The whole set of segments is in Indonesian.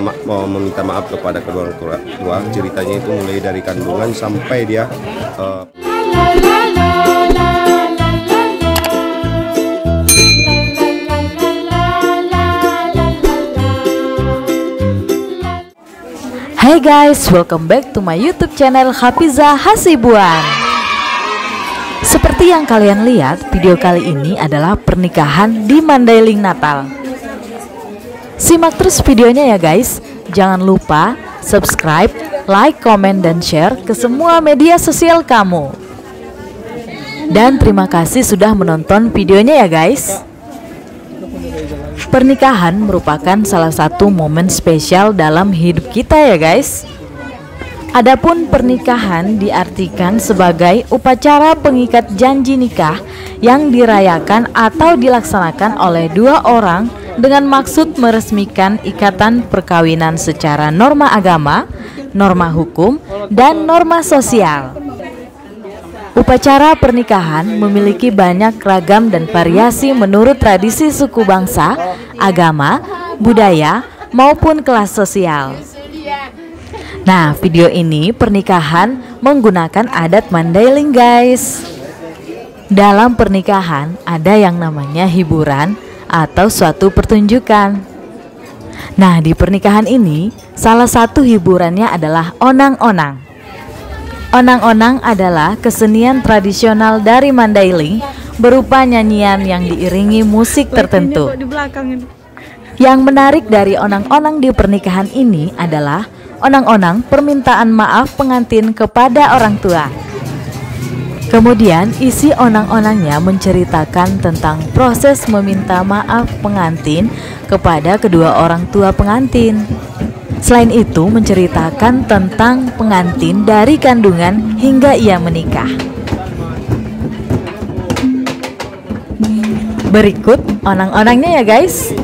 mau meminta maaf kepada kedua orang tua. Ceritanya itu mulai dari kandungan sampai dia Hai guys, welcome back to my YouTube channel Khapiza Hasibuan. Seperti yang kalian lihat, video kali ini adalah pernikahan di Mandailing Natal. Simak terus videonya ya guys. Jangan lupa subscribe, like, komen, dan share ke semua media sosial kamu. Dan terima kasih sudah menonton videonya ya guys. Pernikahan merupakan salah satu momen spesial dalam hidup kita ya guys. Adapun pernikahan diartikan sebagai upacara pengikat janji nikah yang dirayakan atau dilaksanakan oleh dua orang dengan maksud meresmikan ikatan perkawinan secara norma agama, norma hukum, dan norma sosial. Upacara pernikahan memiliki banyak ragam dan variasi menurut tradisi suku bangsa, agama, budaya, maupun kelas sosial. Nah, video ini pernikahan menggunakan adat Mandailing guys. Dalam pernikahan ada yang namanya hiburan atau suatu pertunjukan. Nah, di pernikahan ini salah satu hiburannya adalah onang-onang. Onang-onang adalah kesenian tradisional dari Mandailing berupa nyanyian yang diiringi musik tertentu. Yang menarik dari onang-onang di pernikahan ini adalah onang-onang permintaan maaf pengantin kepada orang tua. Kemudian isi onang-onangnya menceritakan tentang proses meminta maaf pengantin kepada kedua orang tua pengantin. Selain itu menceritakan tentang pengantin dari kandungan hingga ia menikah. Berikut onang-onangnya ya guys.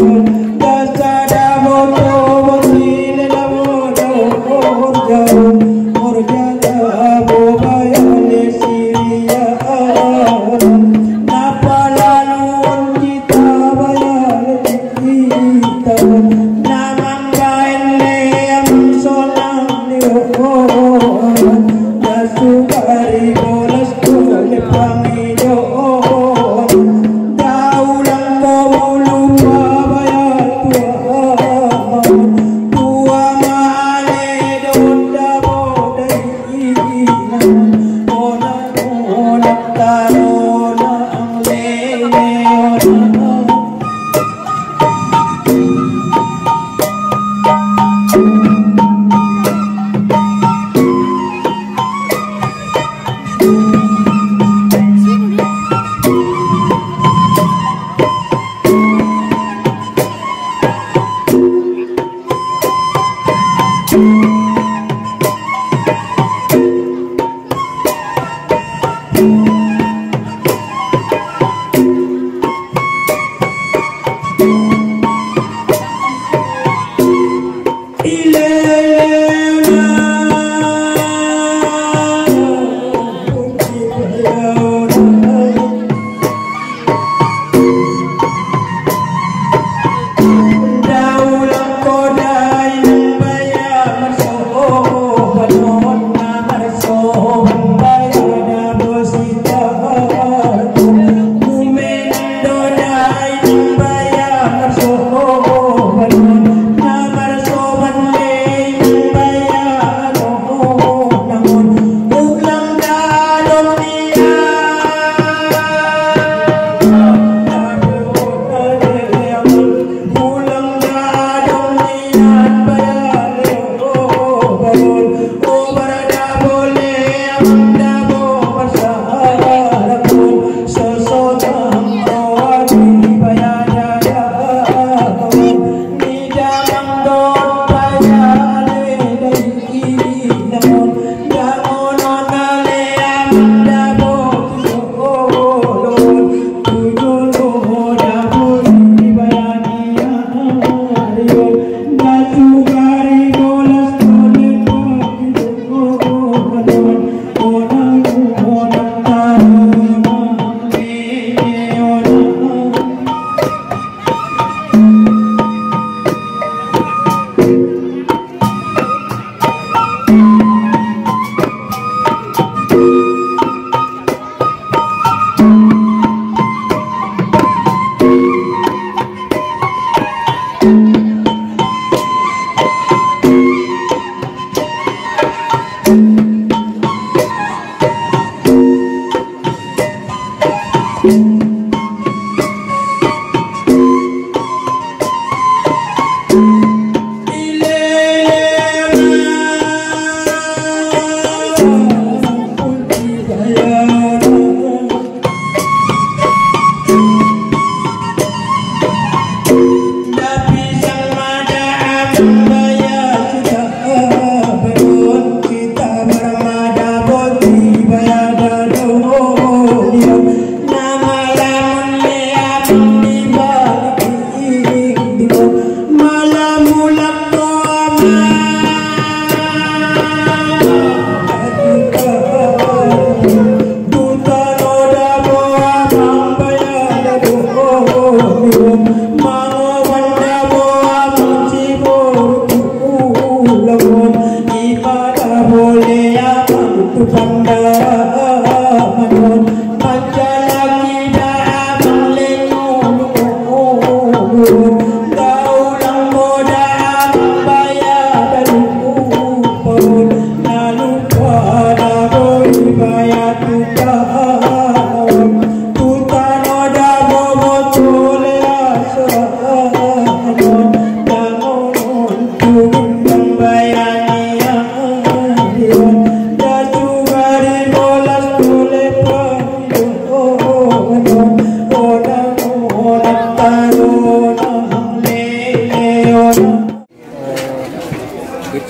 Dasar damot.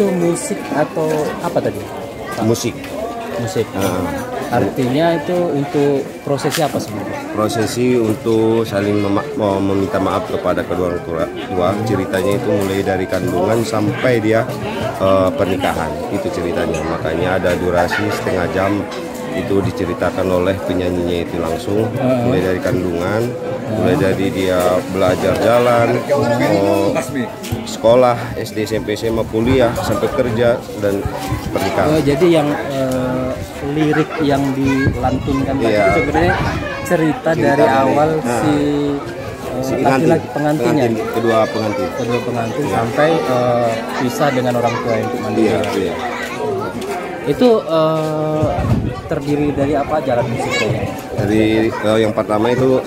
itu musik atau apa tadi? Musik. Musik. Artinya itu untuk prosesi apa sebenarnya? Prosesi untuk saling meminta maaf kepada kedua orang tua. Ceritanya itu mulai dari kandungan sampai dia pernikahan. Itu ceritanya. Makanya ada durasi setengah jam. Itu diceritakan oleh penyanyinya itu langsung, mulai dari kandungan, mulai dari dia belajar jalan, sekolah, SD, SMP, SMA, kuliah, sampai kerja dan pernikahan. Jadi yang lirik yang dilantunkan itu sebenarnya cerita dari awal si laki-laki pengantinnya, kedua pengantin sampai pisah dengan orang tua yang untuk Mandailing. Itu terdiri dari apa alat musiknya? Dari yang pertama itu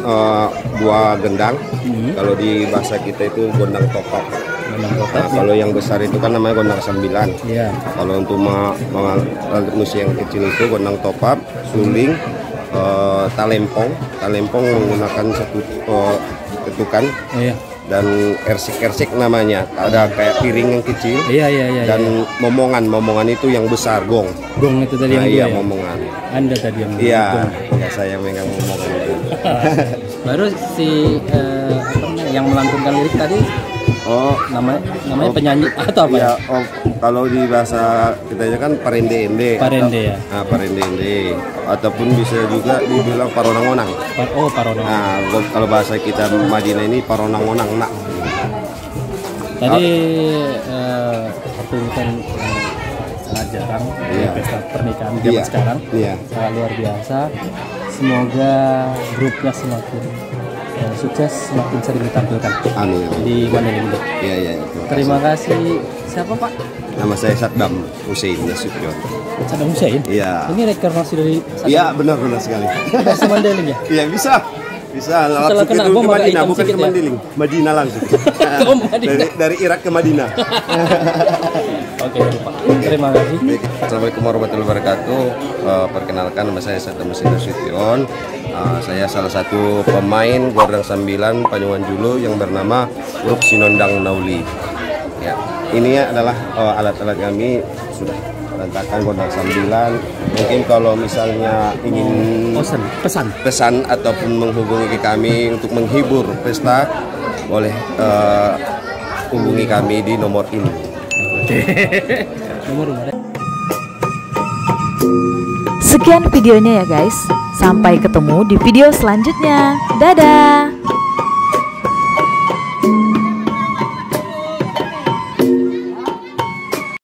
dua gendang. Kalau di bahasa kita itu gordang topak. Kalau yang besar itu kan namanya gordang sambilan. Kalau untuk alat musik yang kecil itu gordang topak, suling, talempong. Talempong menggunakan satu ketukan. Dan ersik namanya, ada kayak piring yang kecil. Dan momongan itu yang besar, gong itu tadi. Yang momongan Anda tadi yang saya megang momongan itu. Baru si yang melantunkan lirik tadi namanya penyanyi atau apa? Kalau di bahasa kita kan perendé-endé. Perendé-endé ataupun bisa juga dibilang paronang-onang. Paronang-onang. Kalau bahasa kita Madinah ini paronang-onang. Tadi pertunjukan jarang di pesta pernikahan zaman sekarang. Luar biasa. Semoga grupnya semakin sukses, semakin sering ditampilkan di Mandailing. Terima kasih. Siapa Pak? Nama saya Saddam Hussein Sitiyon. Saddam Hussein? Iya. Ini rekarnasi dari Saddam? Iya, benar-benar sekali. Bahasa Mandailing ya? Iya, bisa. Setelah kena bom ke Madinah, bukan ke Mandailing. Madinah langsung. Dari Irak ke Madinah. Oke, Pak. Terima kasih. Assalamualaikum warahmatullahi wabarakatuh. Perkenalkan, nama saya Saddam Hussein Sitiyon. Saya salah satu pemain gordang sambilan Panyabungan Julu yang bernama Ruk Sinondang Nauli. Ini adalah alat-alat kami sudah berantakan gordang sambilan. Mungkin kalau misalnya ingin pesan ataupun menghubungi kami untuk menghibur pesta, boleh hubungi kami di nomor ini. Sekian videonya ya guys. Sampai ketemu di video selanjutnya. Dadah!